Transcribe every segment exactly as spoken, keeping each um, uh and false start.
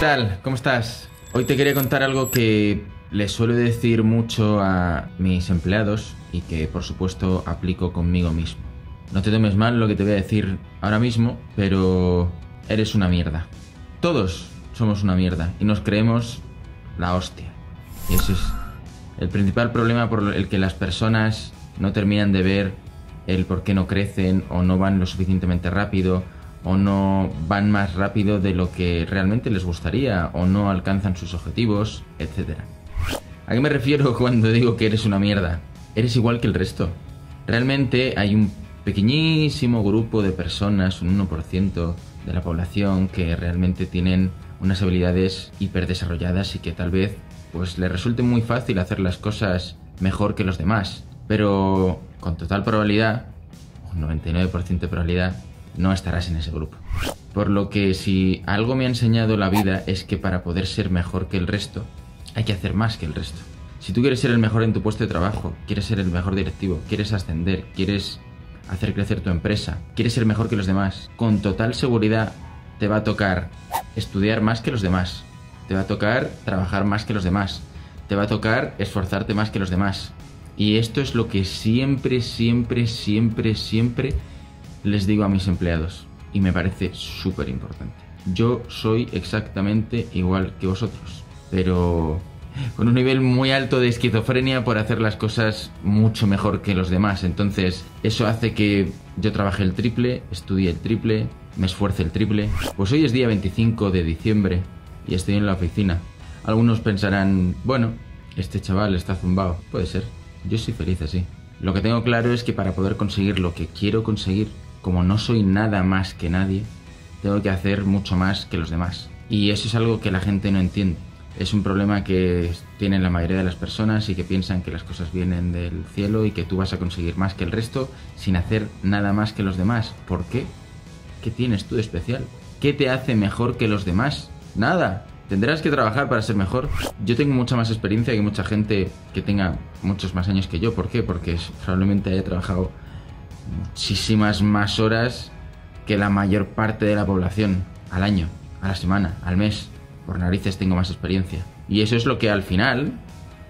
¿Qué tal? ¿Cómo estás? Hoy te quería contar algo que le suelo decir mucho a mis empleados y que, por supuesto, aplico conmigo mismo. No te tomes mal lo que te voy a decir ahora mismo, pero eres una mierda. Todos somos una mierda y nos creemos la hostia. Y eso es el principal problema por el que las personas no terminan de ver el por qué no crecen o no van lo suficientemente rápido o no van más rápido de lo que realmente les gustaría o no alcanzan sus objetivos, etcétera. ¿A qué me refiero cuando digo que eres una mierda? Eres igual que el resto. Realmente hay un pequeñísimo grupo de personas, un uno por ciento de la población, que realmente tienen unas habilidades hiperdesarrolladas y que tal vez pues les resulte muy fácil hacer las cosas mejor que los demás. Pero con total probabilidad, un noventa y nueve por ciento de probabilidad, no estarás en ese grupo. Por lo que si algo me ha enseñado la vida es que para poder ser mejor que el resto, hay que hacer más que el resto. Si tú quieres ser el mejor en tu puesto de trabajo, quieres ser el mejor directivo, quieres ascender, quieres hacer crecer tu empresa, quieres ser mejor que los demás, con total seguridad te va a tocar estudiar más que los demás, te va a tocar trabajar más que los demás, te va a tocar esforzarte más que los demás. Y esto es lo que siempre, siempre, siempre, siempre les digo a mis empleados. Y me parece súper importante. Yo soy exactamente igual que vosotros, pero con un nivel muy alto de esquizofrenia por hacer las cosas mucho mejor que los demás. Entonces, eso hace que yo trabaje el triple, estudie el triple, me esfuerce el triple. Pues hoy es día veinticinco de diciembre y estoy en la oficina. Algunos pensarán, bueno, este chaval está zumbado. Puede ser. Yo soy feliz así. Lo que tengo claro es que para poder conseguir lo que quiero conseguir, como no soy nada más que nadie, tengo que hacer mucho más que los demás. Y eso es algo que la gente no entiende. Es un problema que tienen la mayoría de las personas y que piensan que las cosas vienen del cielo y que tú vas a conseguir más que el resto sin hacer nada más que los demás. ¿Por qué? ¿Qué tienes tú de especial? ¿Qué te hace mejor que los demás? ¡Nada! Tendrás que trabajar para ser mejor. Yo tengo mucha más experiencia que mucha gente que tenga muchos más años que yo. ¿Por qué? Porque probablemente haya trabajado muchísimas más horas que la mayor parte de la población, al año, a la semana, al mes. Por narices tengo más experiencia. Y eso es lo que al final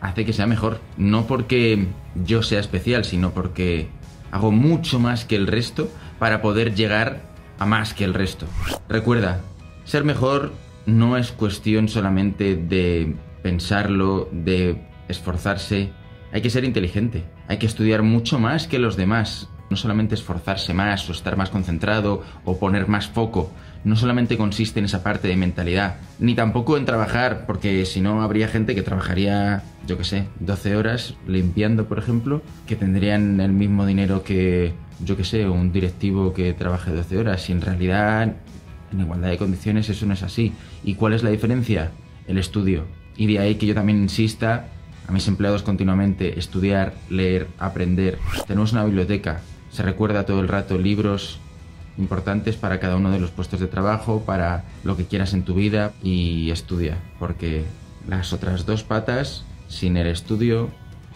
hace que sea mejor. No porque yo sea especial, sino porque hago mucho más que el resto para poder llegar a más que el resto. Recuerda, ser mejor no es cuestión solamente de pensarlo, de esforzarse. Hay que ser inteligente. Hay que estudiar mucho más que los demás. No solamente esforzarse más o estar más concentrado o poner más foco. No solamente consiste en esa parte de mentalidad, ni tampoco en trabajar, porque si no habría gente que trabajaría, yo qué sé, doce horas limpiando, por ejemplo, que tendrían el mismo dinero que, yo qué sé, un directivo que trabaje doce horas. Y en realidad, en igualdad de condiciones, eso no es así. ¿Y cuál es la diferencia? El estudio. Y de ahí que yo también insista a mis empleados continuamente: estudiar, leer, aprender. Tenemos una biblioteca. Se recuerda todo el rato libros importantes para cada uno de los puestos de trabajo, para lo que quieras en tu vida, y estudia, porque las otras dos patas sin el estudio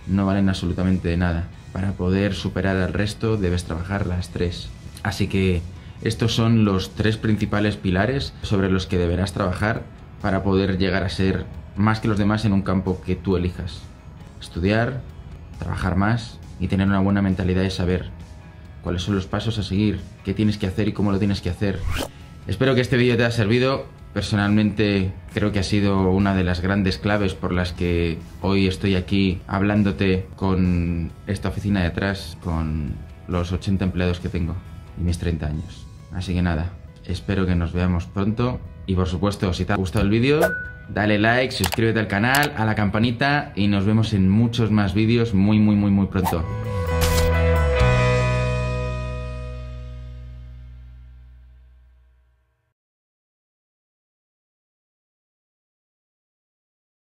no valen absolutamente de nada. Para poder superar al resto debes trabajar las tres. Así que estos son los tres principales pilares sobre los que deberás trabajar para poder llegar a ser más que los demás en un campo que tú elijas. Estudiar, trabajar más y tener una buena mentalidad de saber cuáles son los pasos a seguir, qué tienes que hacer y cómo lo tienes que hacer. Espero que este vídeo te haya servido. Personalmente creo que ha sido una de las grandes claves por las que hoy estoy aquí hablándote con esta oficina de atrás, con los ochenta empleados que tengo y mis treinta años. Así que nada, espero que nos veamos pronto y, por supuesto, si te ha gustado el vídeo, dale like, suscríbete al canal, a la campanita, y nos vemos en muchos más vídeos muy, muy, muy, muy pronto.